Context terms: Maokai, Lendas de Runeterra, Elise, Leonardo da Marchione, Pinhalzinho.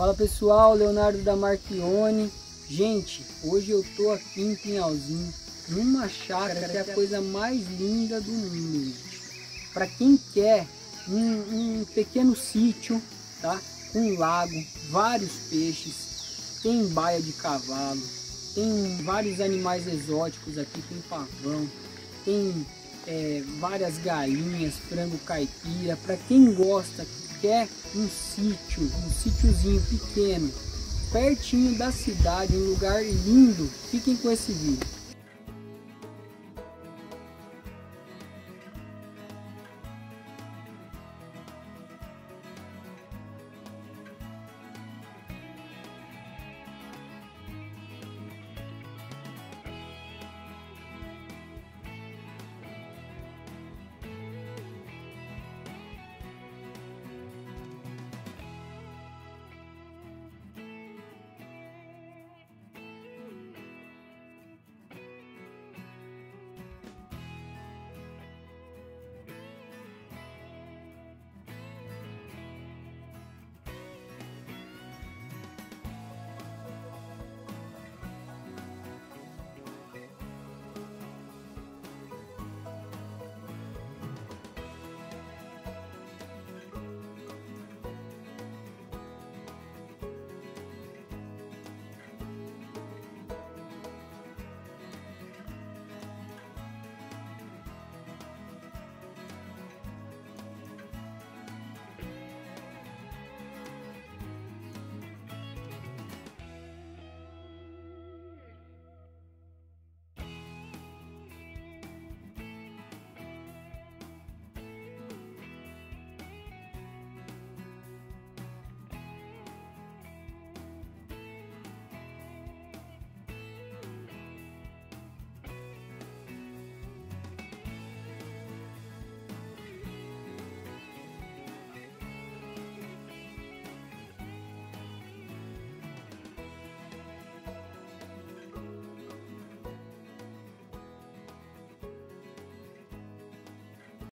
Fala pessoal, Leonardo da Marchione. Gente, hoje eu tô aqui em Pinhalzinho, numa chácara que é a coisa mais linda do mundo. Para quem quer um pequeno sítio, tá? Com lago, vários peixes, tem baia de cavalo, tem vários animais exóticos aqui, tem pavão, tem várias galinhas, frango caipira. Para quem gosta, quer um sítiozinho pequeno, pertinho da cidade, um lugar lindo, fiquem com esse vídeo.